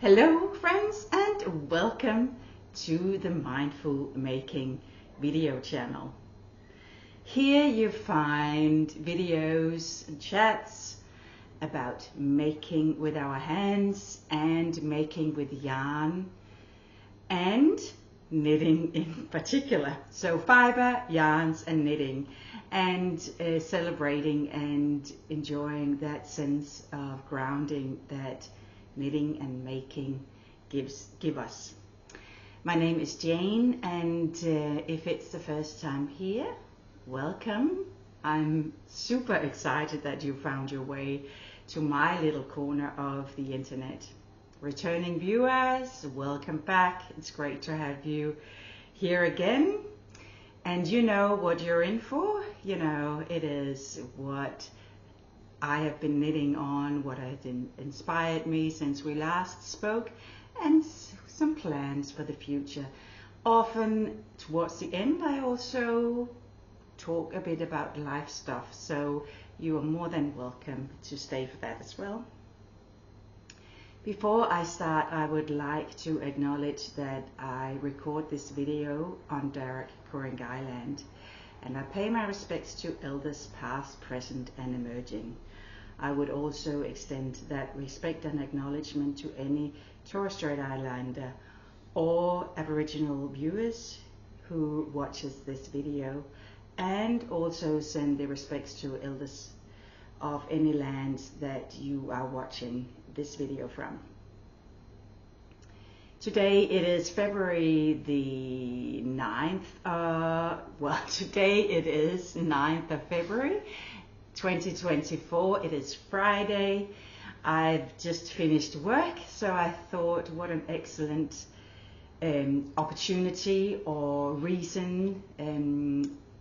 Hello friends and welcome to the Mindful Making video channel. Here you find videos and chats about making with our hands and making with yarn and knitting in particular. So fiber, yarns and knitting, and celebrating and enjoying that sense of grounding that knitting and making give us. My name is Jane, and if it's the first time here, welcome. I'm super excited that you found your way to my little corner of the internet. Returning viewers, welcome back. It's great to have you here again. And you know what you're in for. You know, it is what I have been knitting on, what has inspired me since we last spoke, and some plans for the future. Often towards the end I also talk a bit about life stuff, so you are more than welcome to stay for that as well. Before I start, I would like to acknowledge that I record this video on Derek Koring Island, and I pay my respects to elders past, present and emerging. I would also extend that respect and acknowledgement to any Torres Strait Islander or Aboriginal viewers who watches this video, and also send the respects to elders of any lands that you are watching this video from. Today it is February the 9th, today it is 9th of February 2024. It is Friday. I've just finished work, so I thought what an excellent opportunity or reason,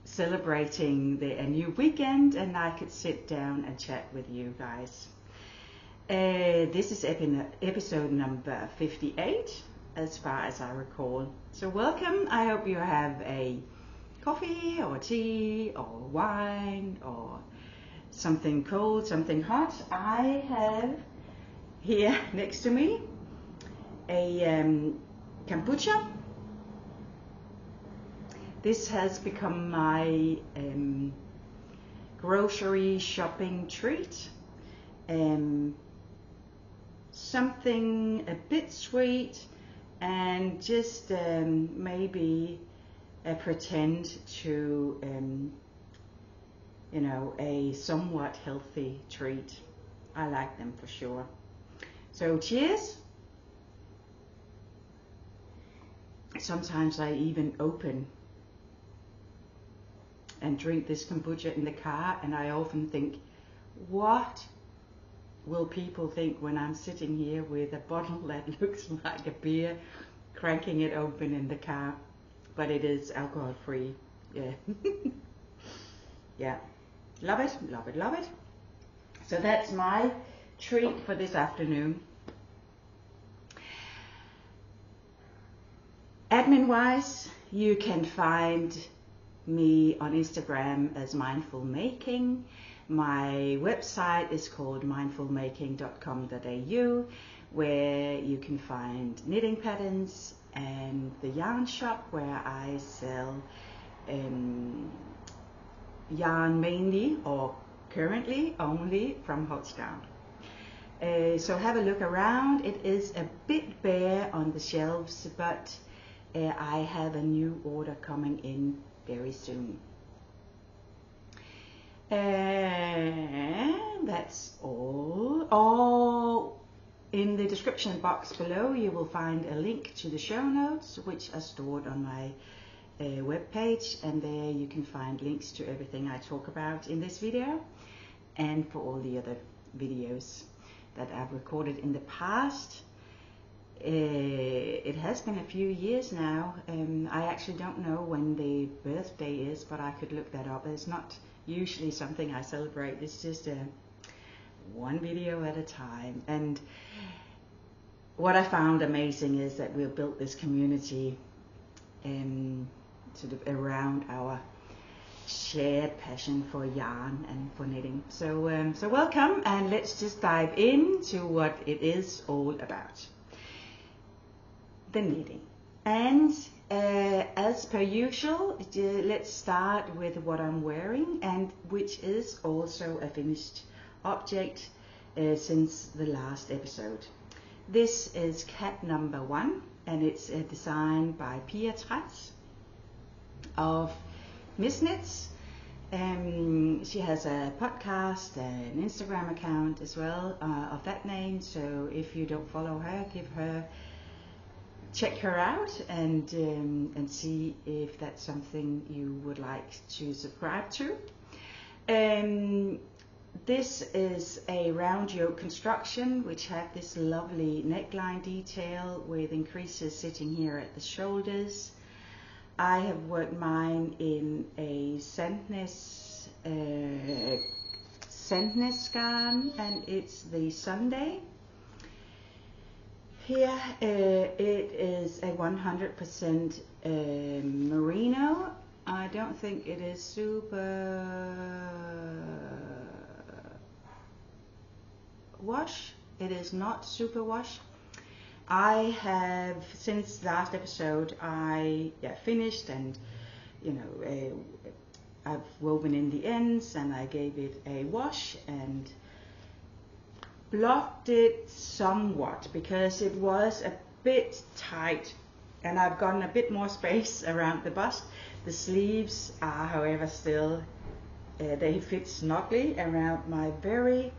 celebrating a new weekend, and I could sit down and chat with you guys. This is episode number 58, as far as I recall. So welcome. I hope you have a coffee or tea or wine or something cold, something hot. I have here next to me a kombucha. This has become my grocery shopping treat. Something a bit sweet, and just maybe pretend to, you know, a somewhat healthy treat. I like them for sure. So cheers. Sometimes I even open and drink this kombucha in the car, and I often think, what will people think when I'm sitting here with a bottle that looks like a beer, cranking it open in the car? But it is alcohol free. Yeah. Yeah. Love it, love it, love it. So that's my treat for this afternoon. Admin wise, you can find me on Instagram as Mindful Making. My website is called mindfulmaking.com.au, where you can find knitting patterns and the yarn shop where I sell yarn mainly, or currently only, from Hotstock. So have a look around. It is a bit bare on the shelves, but I have a new order coming in very soon. And that's all. Oh, in the description box below you will find a link to the show notes, which are stored on my webpage, and there you can find links to everything I talk about in this video and for all the other videos that I've recorded in the past. It has been a few years now. I actually don't know when the birthday is, but I could look that up. It's not usually something I celebrate. It's just one video at a time. And what I found amazing is that we've built this community sort of around our shared passion for yarn and for knitting. So, so welcome, and let's just dive into what it is all about. The knitting. And as per usual, let's start with what I'm wearing, and which is also a finished object since the last episode. This is cat number 1, and it's a design by Pia Tratt of Miss Knits. She has a podcast and an Instagram account as well of that name, so if you don't follow her, check her out and see if that's something you would like to subscribe to. This is a round yoke construction which have this lovely neckline detail with increases sitting here at the shoulders. I have worked mine in a Sandnes Garn, and it's the Sunday. Here it is a 100% merino. I don't think it is super wash. It is not super wash. I have, since last episode, I finished, and you know, I've woven in the ends and I gave it a wash and blocked it somewhat because it was a bit tight, and I've gotten a bit more space around the bust. The sleeves are, however, still they fit snugly around my very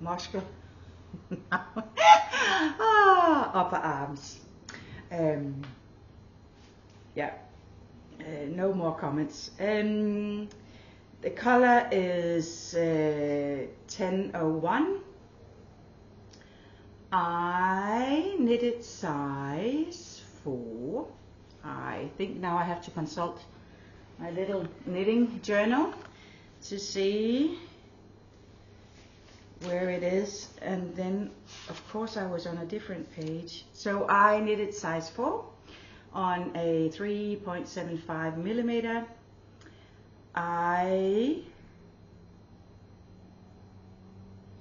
muscular upper arms. No more comments. The color is 1001. I knitted size 4. I think now I have to consult my little knitting journal to see where it is, and then of course I was on a different page. So I knitted size 4 on a 3.75 millimeter. I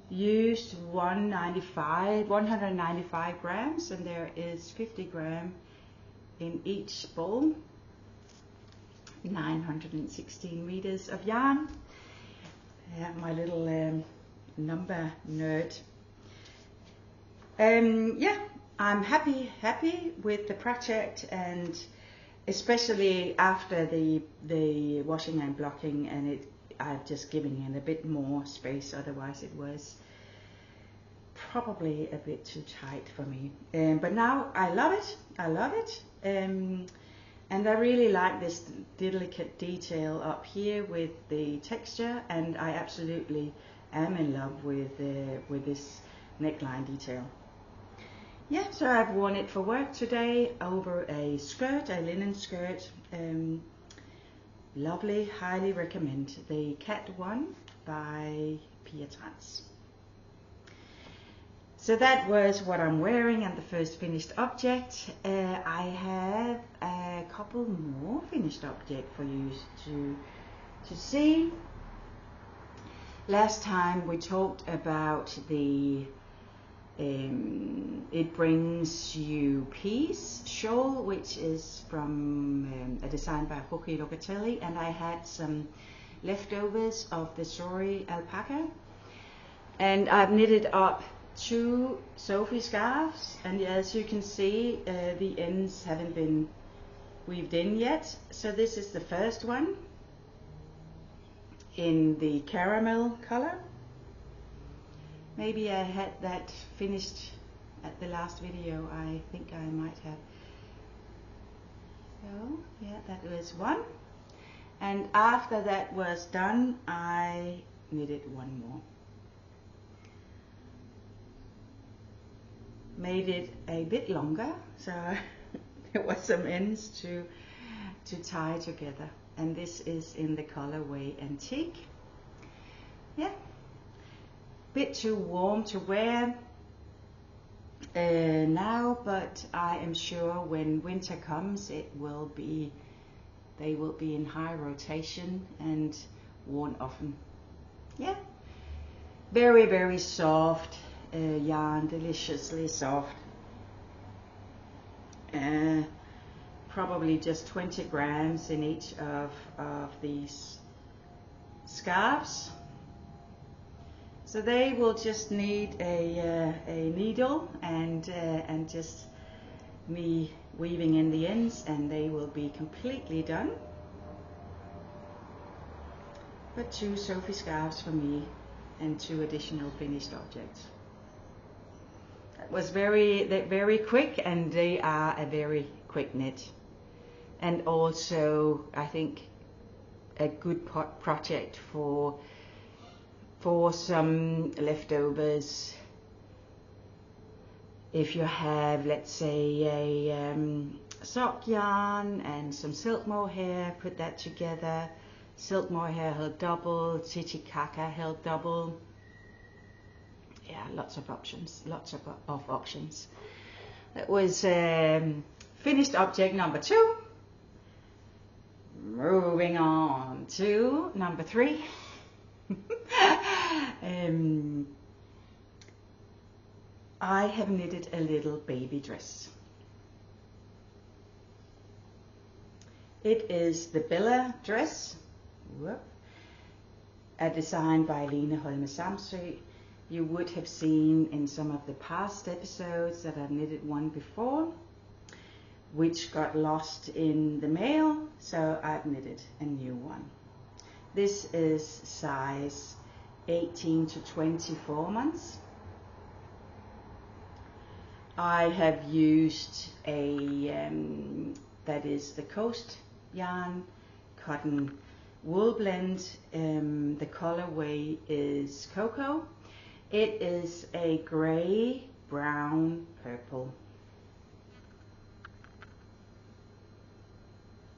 used 195 grams, and there is 50 grams in each ball. 916 meters of yarn. My little number nerd. I'm happy with the project, and especially after the washing and blocking, and I've just given it a bit more space, otherwise it was probably a bit too tight for me. But now I love it. And I really like this delicate detail up here with the texture, and I absolutely am in love with this neckline detail. Yeah, so I've worn it for work today over a skirt, a linen skirt. Lovely, highly recommend the Cat 1 by Pia Tratt. So that was what I'm wearing and the first finished object. I have a couple more finished objects for you to see. Last time we talked about the It Brings You Peace shawl, which is from a design by Ruki Locatelli, and I had some leftovers of the Sori alpaca, and I've knitted up 2 Sophie scarves, and as you can see the ends haven't been weaved in yet. So this is the first one in the caramel color. Maybe I had that finished at the last video. I think I might have. So yeah, that was one. And after that was done, I knitted one more. made it a bit longer, so there was some ends to tie together. And this is in the colorway Antique. Yeah, bit too warm to wear now, but I am sure when winter comes it will be, they will be in high rotation and worn often. Yeah, very, very soft yarn, deliciously soft. Probably just 20 grams in each of these scarves. So they will just need a needle and just me weaving in the ends, and they will be completely done. But 2 Sophie scarves for me and 2 additional finished objects. That was very quick, and they are a very quick knit. And also, I think, a good project for some leftovers. If you have, let's say, a sock yarn and some silk mohair, put that together. Silk mohair held double, Titicaca held double. Yeah, lots of options, lots of options. That was finished object number 2. Moving on to number 3. I have knitted a little baby dress. It is the Bella dress, a design by Lina Holme Samsø. You would have seen in some of the past episodes that I've knitted one before, which got lost in the mail, so I've knitted a new one. This is size 18 to 24 months. I have used a, that is the Coast Yarn Cotton Wool Blend. The colorway is Cocoa. It is a grey, brown, purple.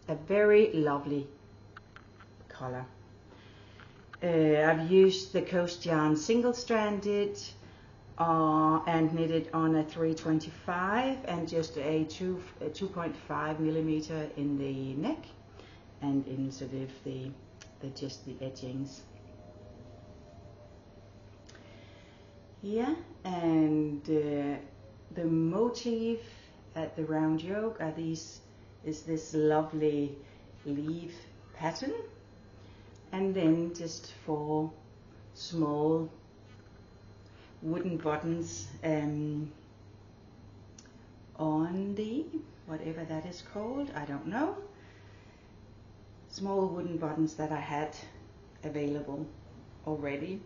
A very lovely color. I've used the Coast Yarn single-stranded and knitted on a 325 and just a 2.5 millimeter in the neck and in sort of the just the edgings. Yeah, and the motif at the round yoke are these, is this lovely leaf pattern, and then just 4 small wooden buttons on the, whatever that is called, I don't know, small wooden buttons that I had available already.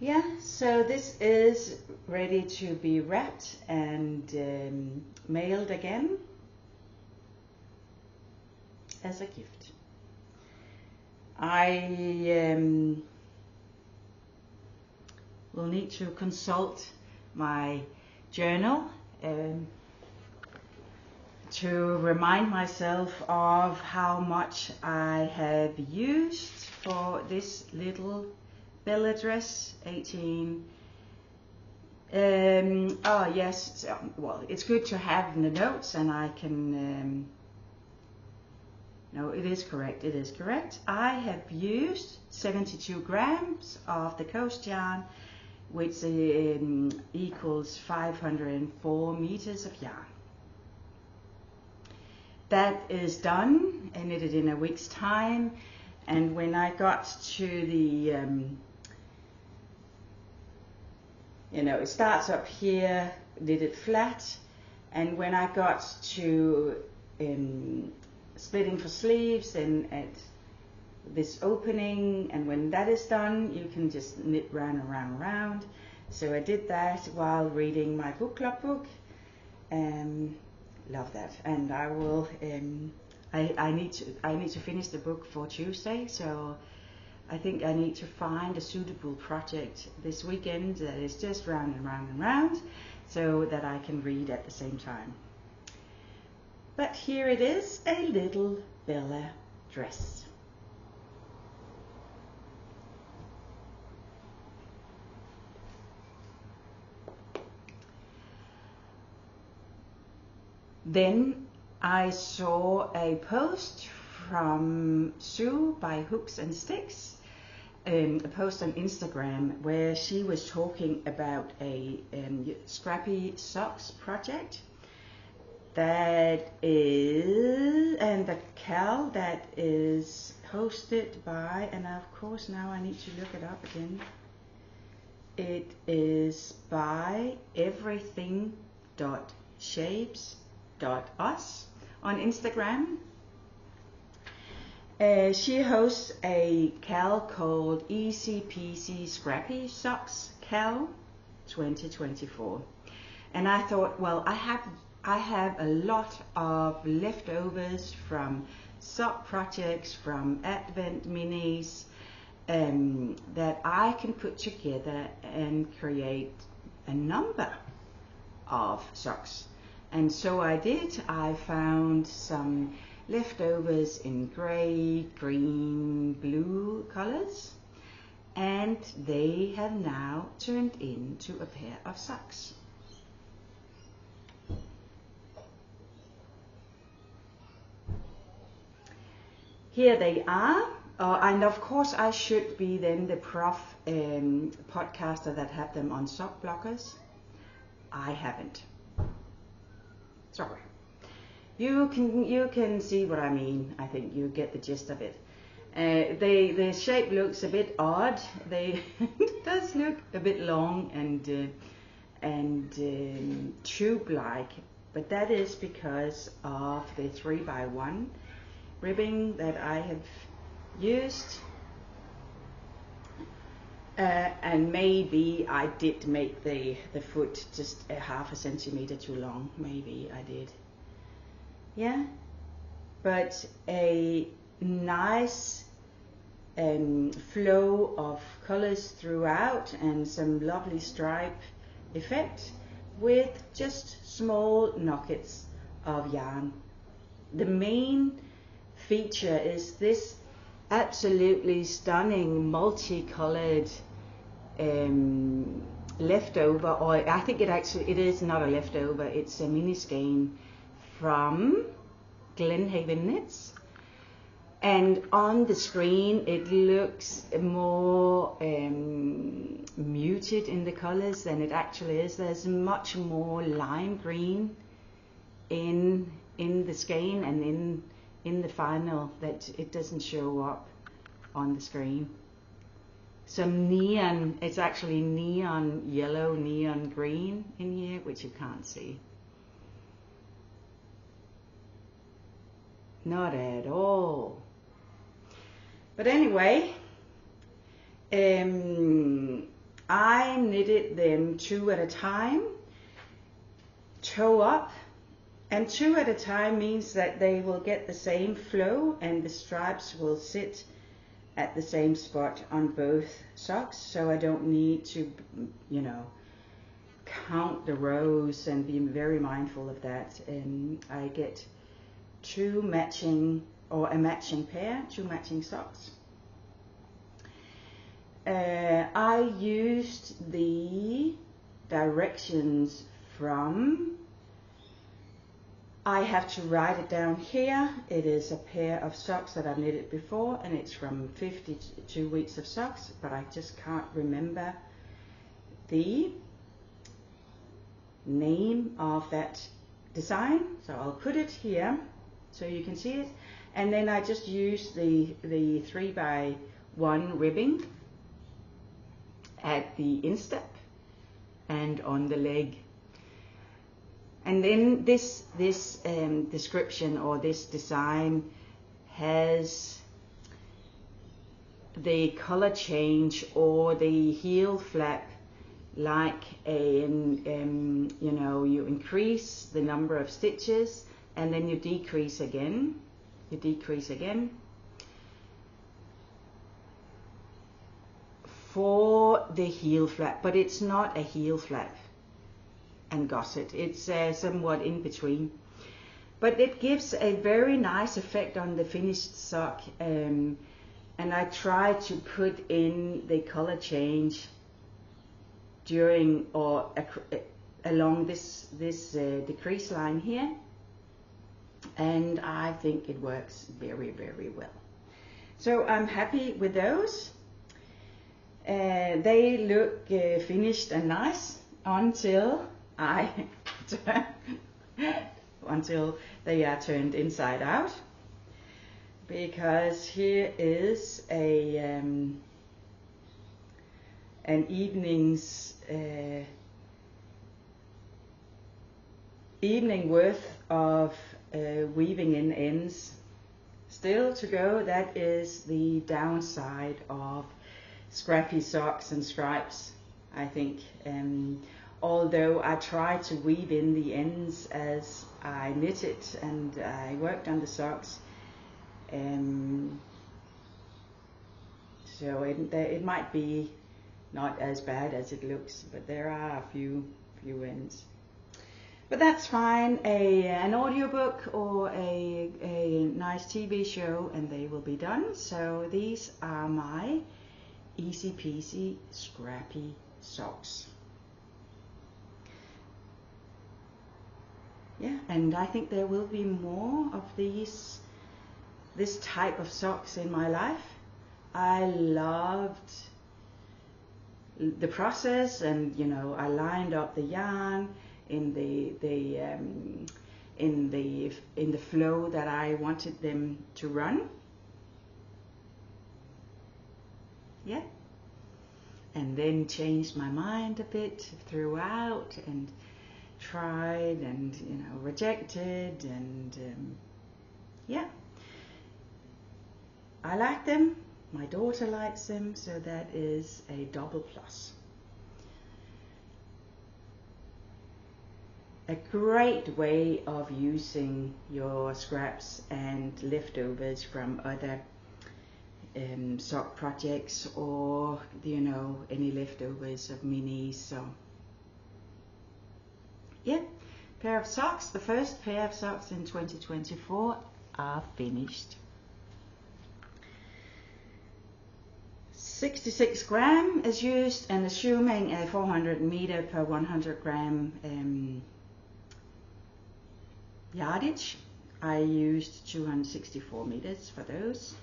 Yeah, so this is ready to be wrapped and mailed again as a gift. I will need to consult my journal to remind myself of how much I have used for this little Bella dress, 18. Oh yes, well, it's good to have the notes, and I can, no, it is correct, it is correct. I have used 72 grams of the Coast Yarn, which equals 504 meters of yarn. That is done and knitted in a week's time. And when I got to the, you know, it starts up here, knitted flat, and when I got to splitting for sleeves and at this opening, and when that is done, you can just knit round and round and round. So I did that while reading my book club book. Love that, and I will. I need to finish the book for Tuesday. So I think I need to find a suitable project this weekend that is just round and round and round. so that I can read at the same time. But here it is, a little Bella dress. Then I saw a post from Sue by Hooks and Sticks, a post on Instagram where she was talking about a Scrappy Socks project that is, and the Cal that is hosted by, and of course now I need to look it up again, it is by everything.shapes.us on Instagram. She hosts a Cal called ECPC Scrappy Socks Cal 2024, and I thought, well, I have a lot of leftovers from sock projects, from Advent minis, that I can put together and create a number of socks. And so I did. I found some leftovers in grey, green, blue colors, and they have now turned into a pair of socks. Here they are, and of course I should be then the prof podcaster that had them on Sock Blockers. I haven't. Sorry. You can see what I mean. I think you get the gist of it. The shape looks a bit odd. They it does look a bit long and tube-like, but that is because of the 3x1 ribbing that I have used. And maybe I did make the foot just a half a centimeter too long. Maybe I did. Yeah, but a nice flow of colors throughout and some lovely stripe effect with just small nuggets of yarn. The main feature is this absolutely stunning multicolored leftover, or I think it is not a leftover, it's a mini skein from Glenhaven Knits, and on the screen it looks more muted in the colors than it actually is. There's much more lime green in the skein and in the final that it doesn't show up on the screen. Some neon, it's actually neon yellow, neon green in here, which you can't see. Not at all. But anyway, I knitted them 2 at a time, toe up, and 2 at a time means that they will get the same flow and the stripes will sit at the same spot on both socks, so I don't need to, you know, count the rows and be very mindful of that. And I get 2 matching, or a matching pair, 2 matching socks. I used the directions from, I have to write it down here, it is a pair of socks that I've knitted before and it's from 52 weeks of socks, but I just can't remember the name of that design, so I'll put it here so you can see it. And then I just use the 3x1 ribbing at the instep and on the leg. And then this description or this design has the color change or the heel flap like a, you know, you increase the number of stitches and then you decrease again, for the heel flap, but it's not a heel flap and gusset. It's somewhat in between. But it gives a very nice effect on the finished sock, and I try to put in the color change during or along this decrease line here, and I think it works very, very well. So I'm happy with those. They look finished and nice until I turn. Until they are turned inside out, because here is a an evening's evening worth of weaving in ends still to go. That is the downside of scrappy socks and stripes, I think. Although I tried to weave in the ends as I knitted and I worked on the socks, so it might be not as bad as it looks, but there are a few ends. But that's fine. An audiobook or a nice TV show, and they will be done. So these are my ECPC Scrappy Socks. Yeah, and I think there will be more of this type of socks in my life. I loved the process, and you know, I lined up the yarn in the flow that I wanted them to run. Yeah, and then changed my mind a bit throughout, and tried and, you know, rejected, and yeah, I like them, my daughter likes them, so that is a double plus. A great way of using your scraps and leftovers from other sock projects, or, you know, any leftovers of minis. So yeah, pair of socks, the first pair of socks in 2024 are finished. 66 gram is used, and assuming a 400 meter per 100 gram yardage, I used 264 meters for those.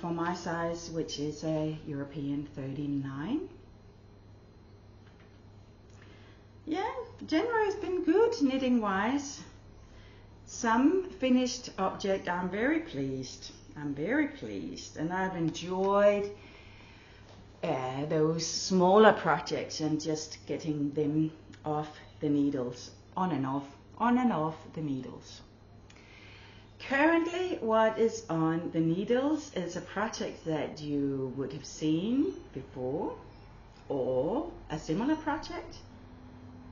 For my size, which is a European 39. Yeah, January has been good knitting wise. Some finished object, I'm very pleased. I'm very pleased, and I've enjoyed those smaller projects and just getting them off the needles, on and off the needles. Currently, what is on the needles is a project that you would have seen before, or a similar project,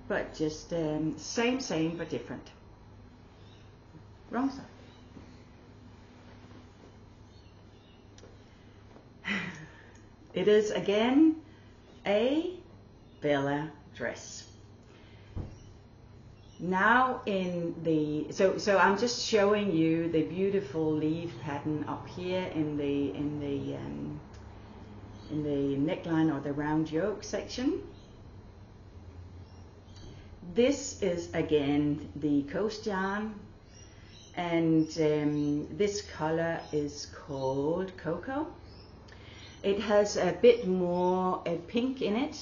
but just same but different. Wrong side. It is again a Bella dress. Now in the so I'm just showing you the beautiful leaf pattern up here in the neckline or the round yoke section. This is again the Coast yarn, and this color is called Cocoa. It has a bit more pink in it,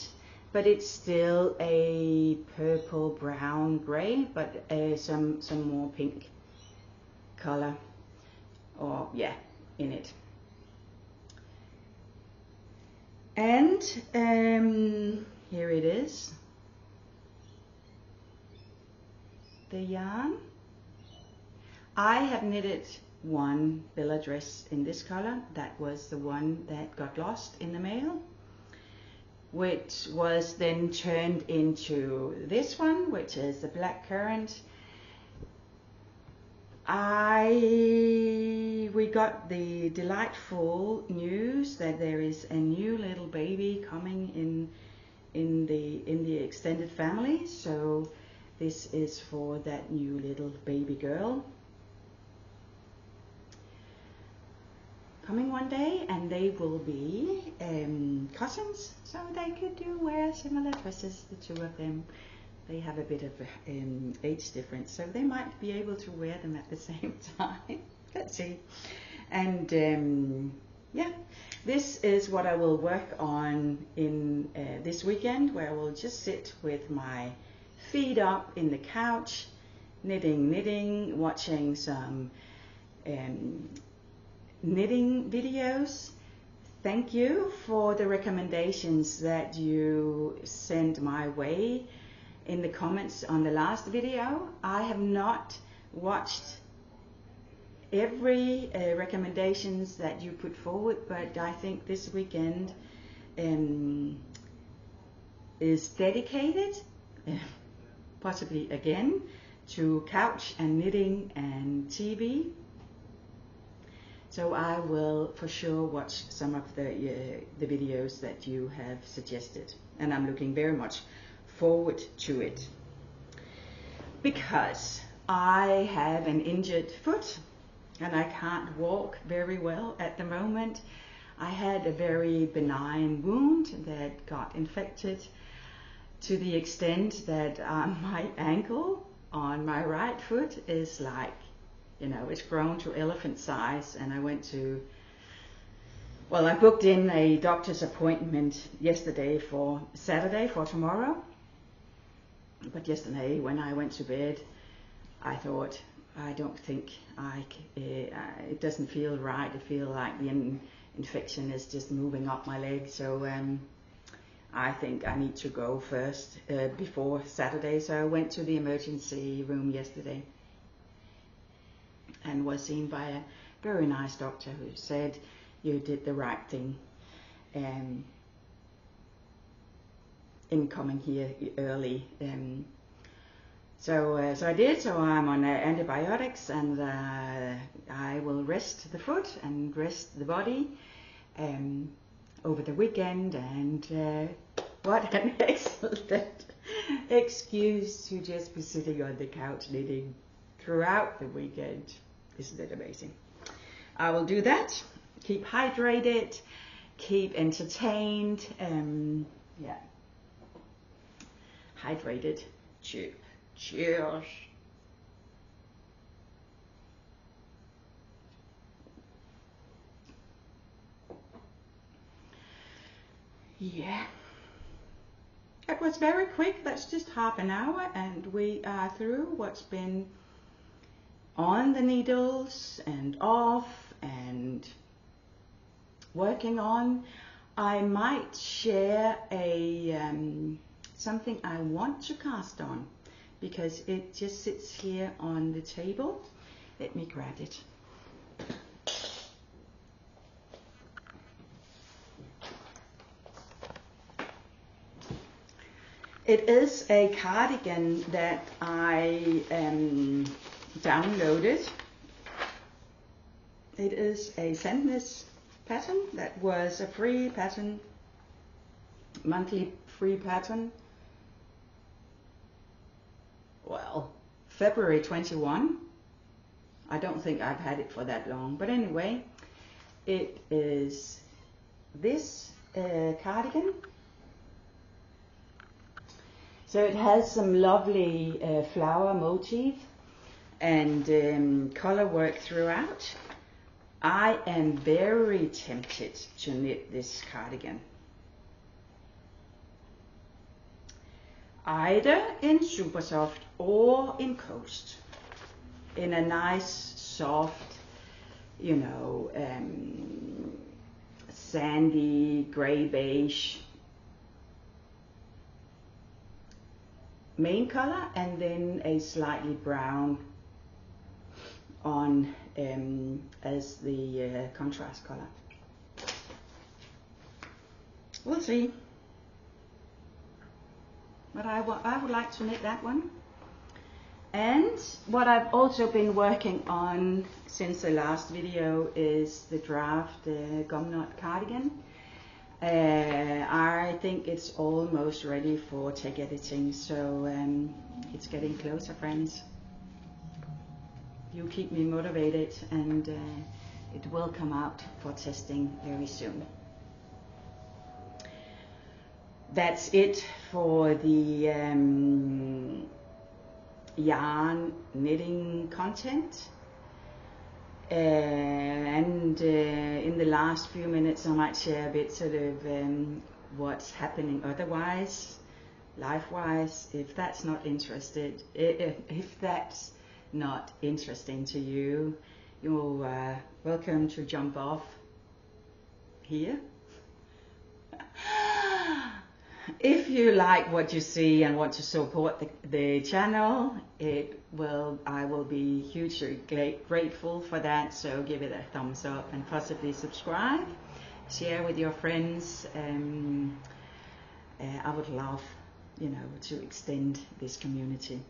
but it's still a purple, brown, grey, but some more pink color, or yeah, in it. And here it is. The yarn. I have knitted one Bella dress in this color. That was the one that got lost in the mail, which was then turned into this one, which is the black currant. We got the delightful news that there is a new little baby coming in the extended family. So this is for that new little baby girl. Coming one day, and they will be cousins, so they could do wear similar dresses, the two of them. They have a bit of age difference, so they might be able to wear them at the same time. Let's see. And yeah, this is what I will work on in this weekend, where I will just sit with my feet up in the couch, knitting, watching some knitting videos. Thank you for the recommendations that you sent my way in the comments on the last video. I have not watched every recommendations that you put forward, but I think this weekend is dedicated possibly again to couch and knitting and TV. So I will for sure watch some of the videos that you have suggested, and I'm looking very much forward to it, because I have an injured foot and I can't walk very well at the moment. I had a very benign wound that got infected to the extent that my ankle on my right foot is like, you know, it's grown to elephant size. And I went to, well, I booked in a doctor's appointment yesterday for Saturday for tomorrow. But yesterday when I went to bed, I thought, I don't think it doesn't feel right. I feel like the infection is just moving up my leg. So I think I need to go first before Saturday. So I went to the emergency room yesterday and was seen by a very nice doctor who said, you did the right thing in coming here early. So I did. So I'm on antibiotics, and I will rest the foot and rest the body over the weekend. And what an excellent excuse to just be sitting on the couch knitting throughout the weekend. Isn't it amazing? I will do that. Keep hydrated, keep entertained. Yeah, hydrated. Cheers. Yeah, it was very quick. That's just half an hour, and we are through what's been on the needles and off and working on. I might share a something I want to cast on, because it just sits here on the table. Let me grab it. It is a cardigan that I downloaded. It is a Sentness pattern that was a free pattern, monthly free pattern. Well, February 21. I don't think I've had it for that long, but anyway, it is this cardigan. So it has some lovely flower motif and color work throughout. I am very tempted to knit this cardigan, either in Supersoft or in Coast, in a nice soft, you know, sandy gray beige main color, and then a slightly brown on as the contrast color. We'll see. But I would like to knit that one. And what I've also been working on since the last video is the draft gumknot cardigan. I think it's almost ready for tag editing, so it's getting closer, friends. You keep me motivated, and it will come out for testing very soon. That's it for the yarn knitting content. And in the last few minutes I might share a bit sort of what's happening otherwise, life-wise, if that's not interested, if that's not interesting to you, you're welcome to jump off here. If you like what you see and want to support the channel, I will be hugely grateful for that, so give it a thumbs up and possibly subscribe, share with your friends. I would love, you know, to extend this community.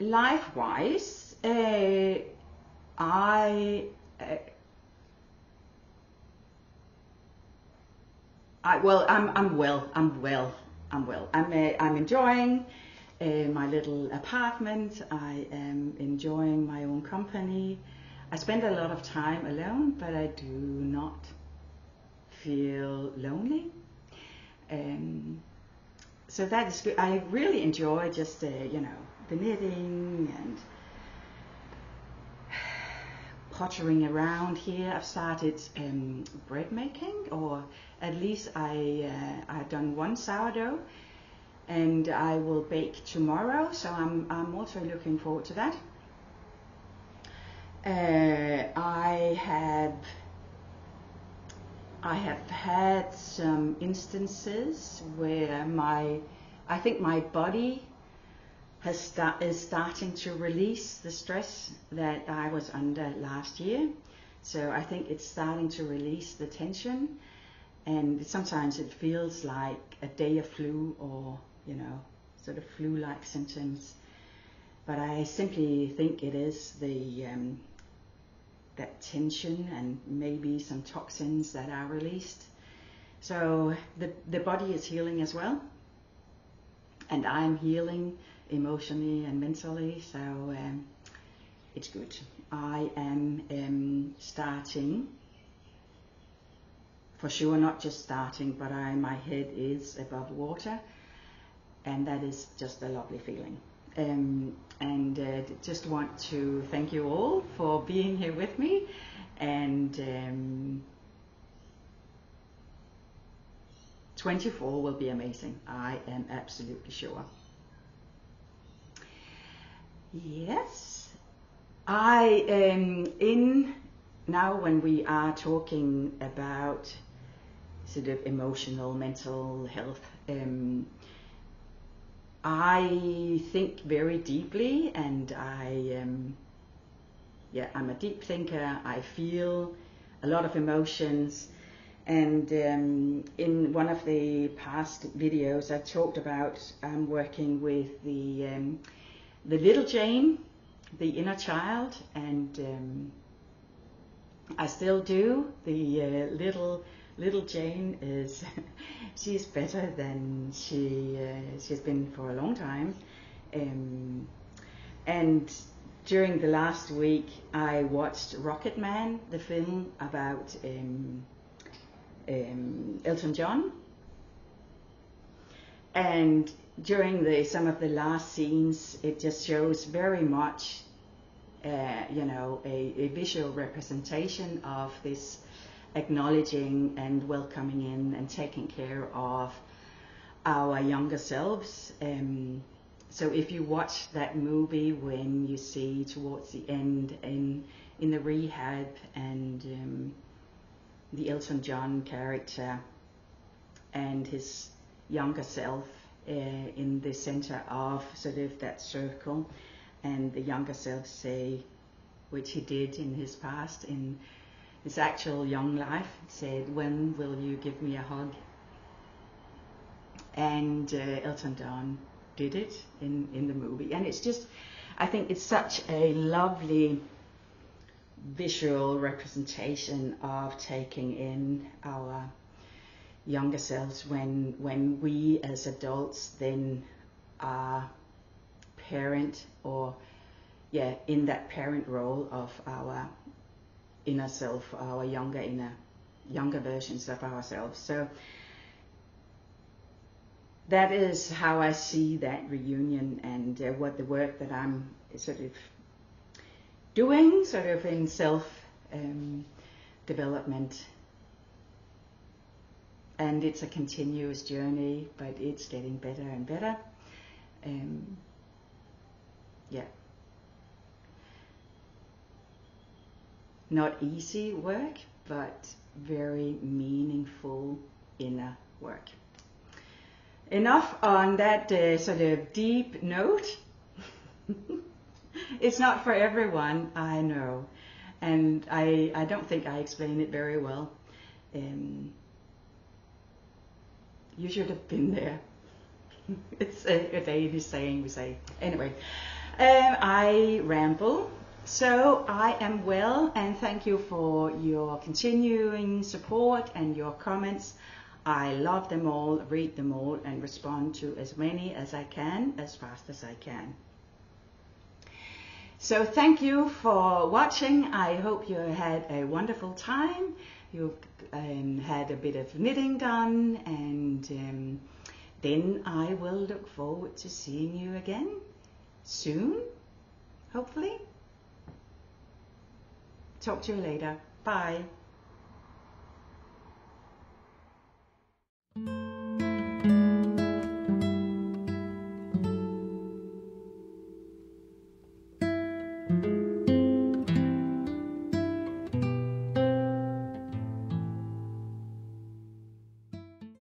Life-wise, I'm well. I'm enjoying my little apartment. I am enjoying my own company. I spend a lot of time alone, but I do not feel lonely. So that is good. I really enjoy just you know, the knitting and pottering around here. I've started bread making, or at least I've done one sourdough, and I will bake tomorrow, so I'm also looking forward to that. I have had some instances where I think my body is starting to release the stress that I was under last year. So I think it's starting to release the tension, and sometimes it feels like a day of flu, or you know, sort of flu-like symptoms. But I simply think it is the that tension and maybe some toxins that are released. So the body is healing as well, and I'm healing emotionally and mentally, so it's good. I am starting, for sure, not just starting, but my head is above water, and that is just a lovely feeling. Just want to thank you all for being here with me, and 24 will be amazing, I am absolutely sure. Yes, I am in now when we are talking about sort of emotional, mental health. I think very deeply, and I'm a deep thinker. I feel a lot of emotions, and in one of the past videos I talked about working with the little Jane, the inner child, and I still do. The little Jane is she's better than she's been for a long time. And during the last week, I watched Rocketman, the film about Elton John, and during some of the last scenes, it just shows very much, you know, a visual representation of this acknowledging and welcoming in and taking care of our younger selves. So if you watch that movie, when you see towards the end in the rehab, and the Elton John character and his younger self in the center of sort of that circle, and the younger self say, which he did in his past, in his actual young life, said, "When will you give me a hug?" And Elton John did it in the movie, and it's just, I think it's such a lovely visual representation of taking in our younger selves when we as adults then are parent, or in that parent role of our inner self, our younger versions of ourselves. So that is how I see that reunion, and what the work that I'm sort of doing, sort of in self-development. And it's a continuous journey, but it's getting better and better. Not easy work, but very meaningful inner work. Enough on that sort of deep note. It's not for everyone, I know, and I don't think I explained it very well. You should have been there. It's a Danish saying we say. Anyway, I ramble. So I am well, and thank you for your continuing support and your comments. I love them all, read them all, and respond to as many as I can, as fast as I can. So thank you for watching. I hope you had a wonderful time. You've had a bit of knitting done, and then I will look forward to seeing you again soon, hopefully. Talk to you later. Bye.